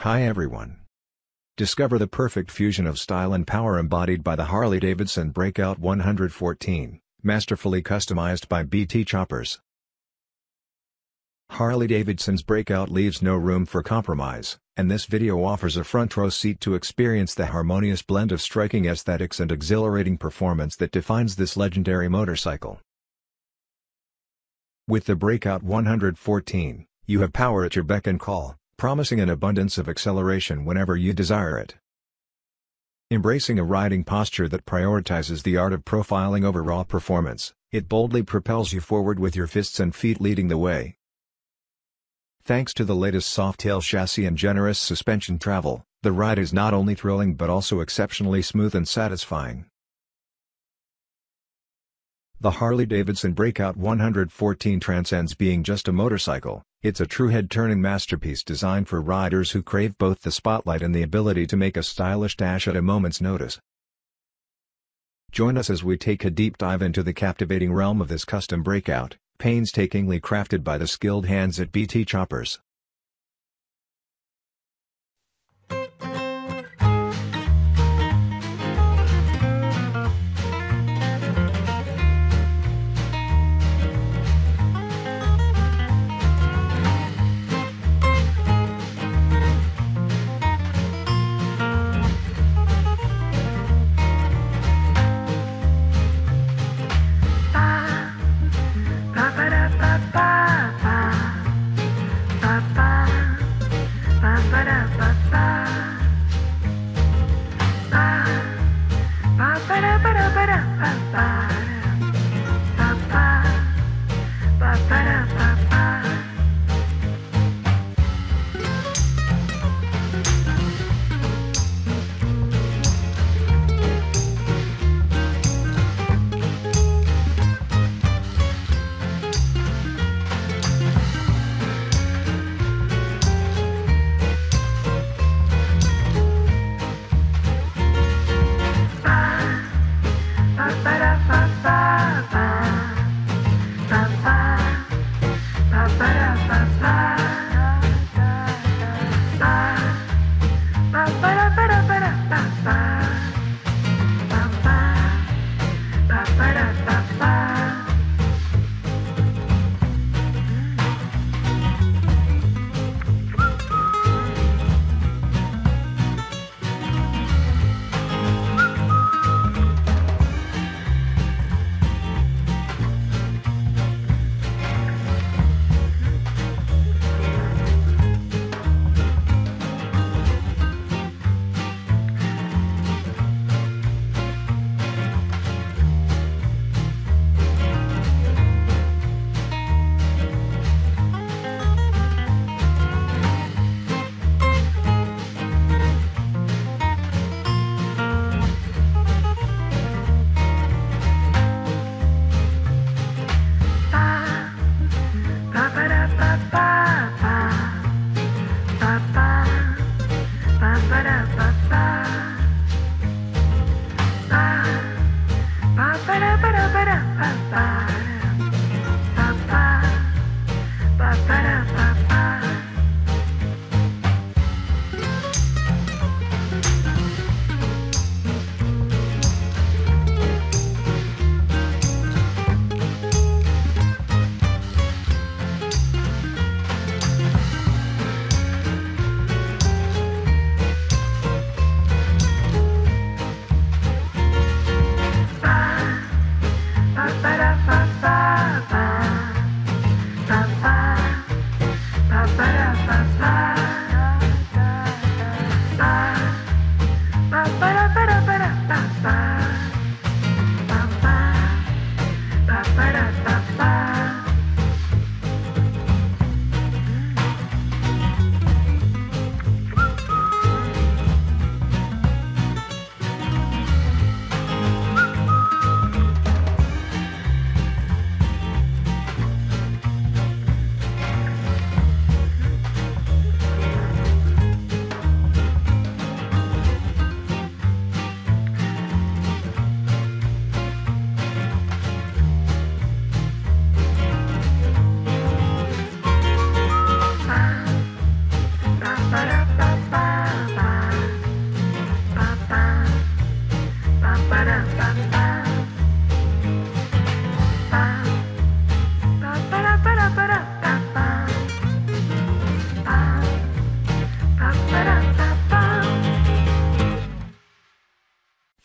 Hi everyone. Discover the perfect fusion of style and power embodied by the Harley-Davidson Breakout 114, masterfully customized by BT Choppers. Harley-Davidson's Breakout leaves no room for compromise, and this video offers a front-row seat to experience the harmonious blend of striking aesthetics and exhilarating performance that defines this legendary motorcycle. With the Breakout 114, you have power at your beck and call, promising an abundance of acceleration whenever you desire it. Embracing a riding posture that prioritizes the art of profiling over raw performance, it boldly propels you forward with your fists and feet leading the way. Thanks to the latest Softail chassis and generous suspension travel, the ride is not only thrilling but also exceptionally smooth and satisfying. The Harley-Davidson Breakout 114 transcends being just a motorcycle. It's a true head-turning masterpiece designed for riders who crave both the spotlight and the ability to make a stylish dash at a moment's notice. Join us as we take a deep dive into the captivating realm of this custom Breakout, painstakingly crafted by the skilled hands at BT Choppers. Ba ba da ba ba ba ba